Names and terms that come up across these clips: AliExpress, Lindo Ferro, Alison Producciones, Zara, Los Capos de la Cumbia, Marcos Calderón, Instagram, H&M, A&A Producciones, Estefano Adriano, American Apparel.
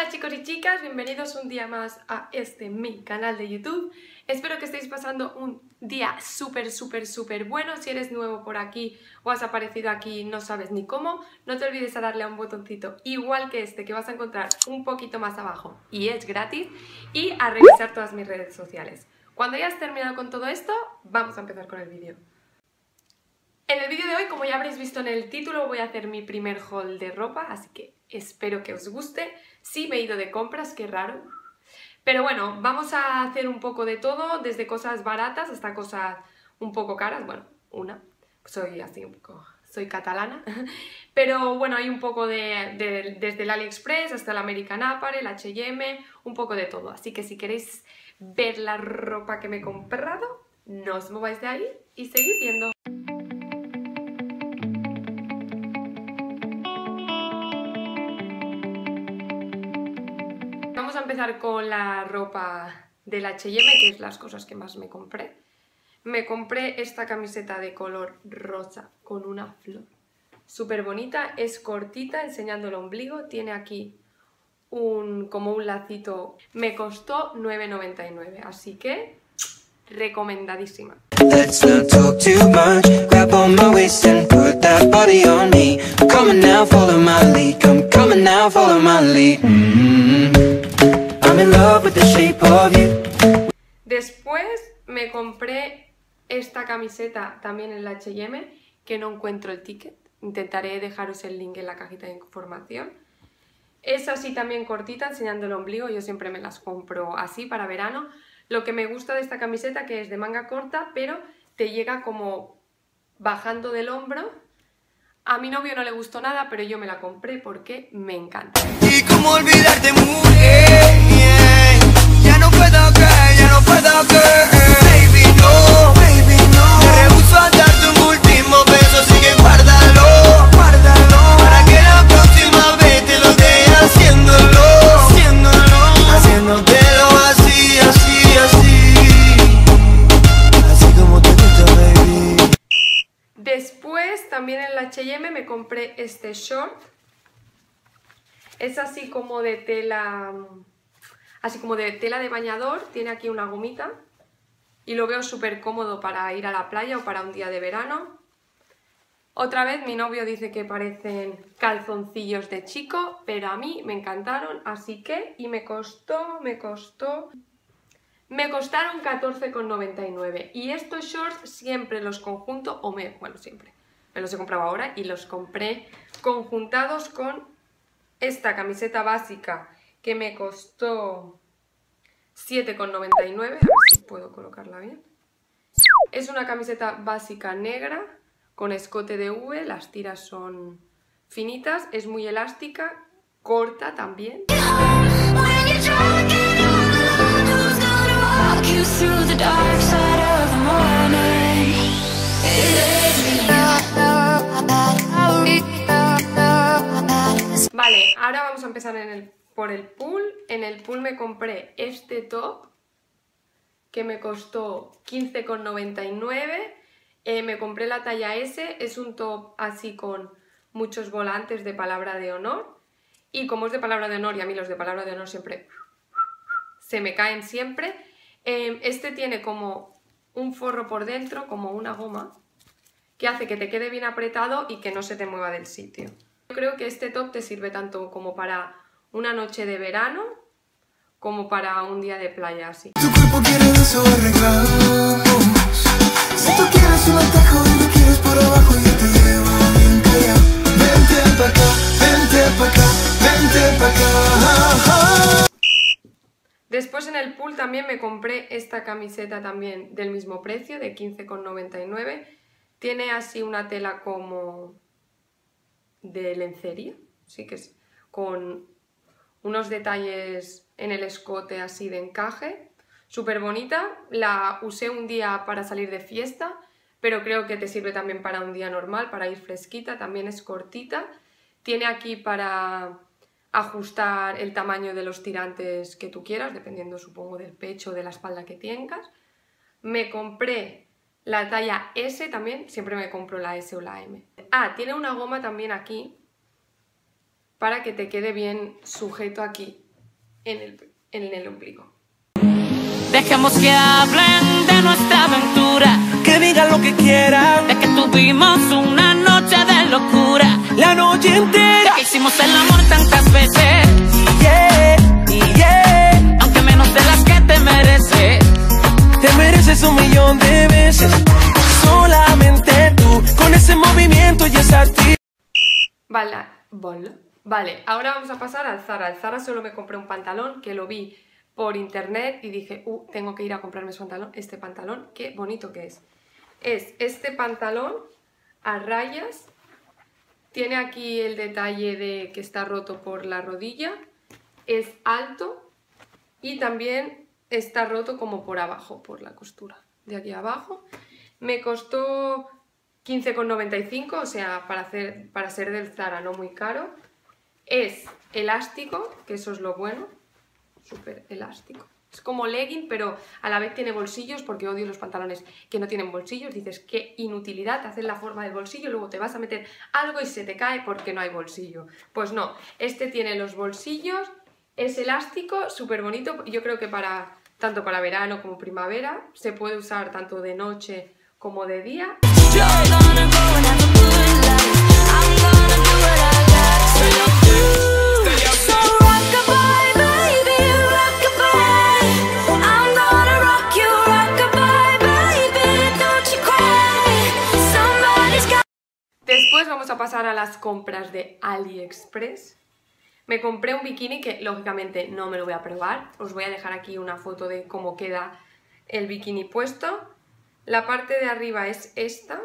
Hola chicos y chicas, bienvenidos un día más a mi canal de YouTube. Espero que estéis pasando un día súper bueno. Si eres nuevo por aquí o has aparecido aquí y no sabes ni cómo, no te olvides a darle a un botoncito igual que este que vas a encontrar un poquito más abajo y es gratis, y a revisar todas mis redes sociales. Cuando ya has terminado con todo esto, vamos a empezar con el vídeo. En el vídeo de hoy, como ya habréis visto en el título, voy a hacer mi primer haul de ropa, así que espero que os guste. Sí, me he ido de compras, qué raro. Pero bueno, vamos a hacer un poco de todo, desde cosas baratas hasta cosas un poco caras. Bueno, una, soy así un poco, soy catalana. Pero bueno, hay un poco desde el AliExpress hasta el American Apparel, el H&M, un poco de todo. Así que si queréis ver la ropa que me he comprado, no os mováis de ahí y seguid viendo. Empezar con la ropa del H&M, que es las cosas que más me compré. Me compré esta camiseta de color rosa con una flor súper bonita, es cortita, enseñando el ombligo, tiene aquí como un lacito. Me costó 9,99, así que recomendadísima. Después me compré esta camiseta también en el H&M, que no encuentro el ticket. Intentaré dejaros el link en la cajita de información. Es así también cortita, enseñando el ombligo. Yo siempre me las compro así para verano. Lo que me gusta de esta camiseta, que es de manga corta, pero te llega como bajando del hombro. A mi novio no le gustó nada, pero yo me la compré porque me encanta. Y cómo olvidarte, mujer, yeah. Ya no puedo creer, ya no puedo creer. Baby, no, te rehuso a darte un último beso, así que guárdalo, para que la próxima vez te lo dé haciéndotelo así como te gusta, baby. Después, también en la H&M me compré este short. Es así como de tela, de bañador. Tiene aquí una gomita y lo veo súper cómodo para ir a la playa o para un día de verano. Otra vez mi novio dice que parecen calzoncillos de chico, pero a mí me encantaron, así que... Y me costaron 14,99. Y estos shorts siempre los conjunto, bueno, siempre me los he comprado ahora y los compré conjuntados con esta camiseta básica, que me costó 7,99. A ver si puedo colocarla bien. Es una camiseta básica negra con escote de V, las tiras son finitas, es muy elástica, corta también. Vale, ahora vamos a empezar por el pool. En el pool me compré este top, que me costó 15,99. Me compré la talla S, es un top así con muchos volantes de palabra de honor. Y como es de palabra de honor, y a mí los de palabra de honor siempre se me caen siempre, este tiene como un forro por dentro, como una goma, que hace que te quede bien apretado y que no se te mueva del sitio. Yo creo que este top te sirve tanto como para una noche de verano como para un día de playa así. Tu cuerpo quiere desarreglados. Si tú quieres un atajo y lo quieres por abajo, yo te llevo bien callado. Vente pa' acá, vente pa' acá, vente pa' acá. Después en el pool también me compré esta camiseta también del mismo precio, de 15,99. Tiene así una tela como de lencería, sí que es, con unos detalles en el escote así de encaje, súper bonita. La usé un día para salir de fiesta, pero creo que te sirve también para un día normal, para ir fresquita. También es cortita, tiene aquí para ajustar el tamaño de los tirantes que tú quieras, dependiendo supongo del pecho o de la espalda que tengas. Me compré la talla S también, siempre me compro la S o la M. Ah, tiene una goma también aquí para que te quede bien sujeto aquí en el ombligo. Dejemos que hablen de nuestra aventura, que digan lo que quieran, de que tuvimos una noche de locura, la noche entera, de que hicimos el amor tantas veces, yeah, aunque menos de las que te mereces. Te mereces 1.000.000 de veces, solamente tú, con ese movimiento y esa actitud. Vale, ahora vamos a pasar al Zara. Al Zara solo me compré un pantalón que lo vi por internet y dije, tengo que ir a comprarme este pantalón, qué bonito que es. Es este pantalón a rayas, tiene aquí el detalle de que está roto por la rodilla, es alto y también está roto como por abajo, por la costura, de aquí abajo. Me costó 15,95, o sea, para ser del Zara no muy caro. Es elástico, que eso es lo bueno, súper elástico. Es como legging, pero a la vez tiene bolsillos, porque odio los pantalones que no tienen bolsillos. Dices, qué inutilidad, te haces la forma del bolsillo, luego te vas a meter algo y se te cae porque no hay bolsillo. Pues no, este tiene los bolsillos, es elástico, súper bonito. Yo creo que tanto para verano como primavera, se puede usar tanto de noche como de día. Después vamos a pasar a las compras de AliExpress. Me compré un bikini que lógicamente no me lo voy a probar. Os voy a dejar aquí una foto de cómo queda el bikini puesto. La parte de arriba es esta.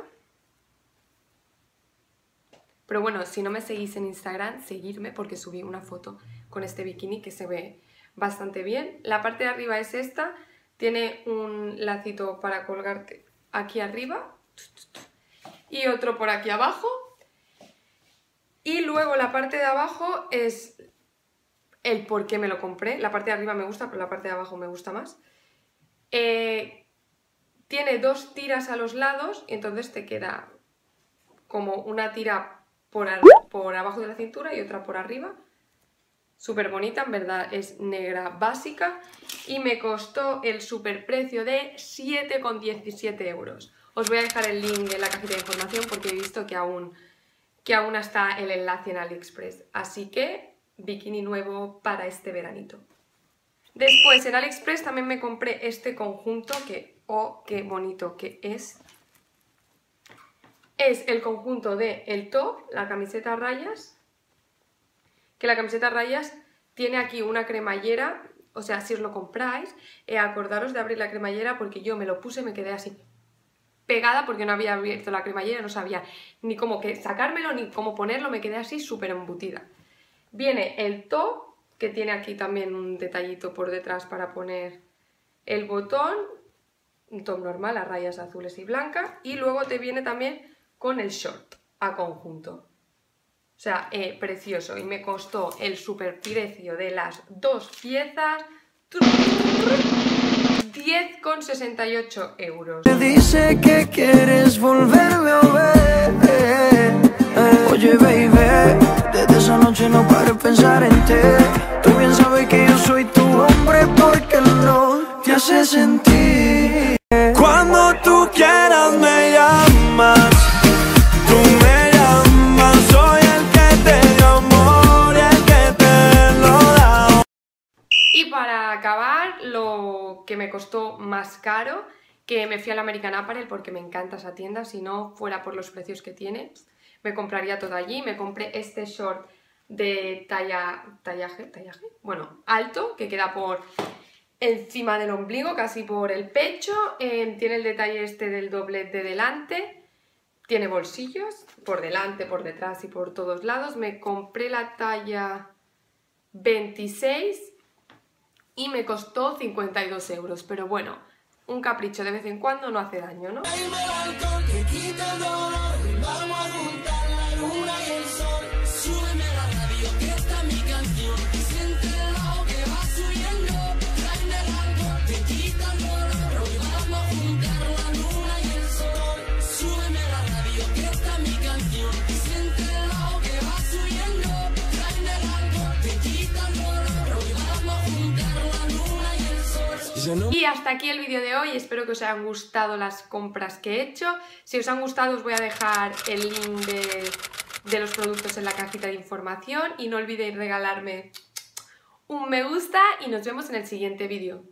Pero bueno, si no me seguís en Instagram, seguidme porque subí una foto con este bikini que se ve bastante bien. La parte de arriba es esta. Tiene un lacito para colgarte aquí arriba y otro por aquí abajo. Y luego la parte de abajo es el por qué me lo compré. La parte de arriba me gusta, pero la parte de abajo me gusta más. Tiene dos tiras a los lados y entonces te queda como una tira por abajo de la cintura y otra por arriba. Súper bonita, en verdad es negra básica y me costó el superprecio de 7,17 €. Os voy a dejar el link en la cajita de información porque he visto que aún está el enlace en AliExpress. Así que, bikini nuevo para este veranito. Después, en AliExpress también me compré este conjunto que, ¡oh, qué bonito que es! Es el conjunto de el top, la camiseta a rayas, que la camiseta a rayas tiene aquí una cremallera, o sea, si os lo compráis, acordaros de abrir la cremallera porque yo me lo puse y me quedé así pegada porque no había abierto la cremallera, no sabía ni cómo sacármelo ni cómo ponerlo, me quedé así súper embutida. Viene el top, que tiene aquí también un detallito por detrás para poner el botón, un top normal a rayas azules y blancas, y luego te viene también con el short a conjunto. O sea, precioso, y me costó el superprecio de las dos piezas 10,68 €. Me dice que quieres volverme a ver. Oye, baby, desde esa noche no paro de pensar en ti. Tú bien sabes que yo soy tu hombre porque no te hace sentir. Cuando tú quieras me llamas, tú me llamas, soy el que te dio amor y el que te lo da. Y para acabar, lo que me costó más caro, que me fui al American Apparel porque me encanta esa tienda, si no fuera por los precios que tiene, me compraría todo allí. Me compré este short de alto, que queda por encima del ombligo, casi por el pecho, tiene el detalle este del doblez de delante, tiene bolsillos por delante, por detrás y por todos lados. Me compré la talla 26 y me costó 52 €, pero bueno, un capricho de vez en cuando no hace daño, ¿no? Y hasta aquí el vídeo de hoy, espero que os hayan gustado las compras que he hecho. Si os han gustado, os voy a dejar el link de los productos en la cajita de información y no olvidéis regalarme un me gusta y nos vemos en el siguiente vídeo.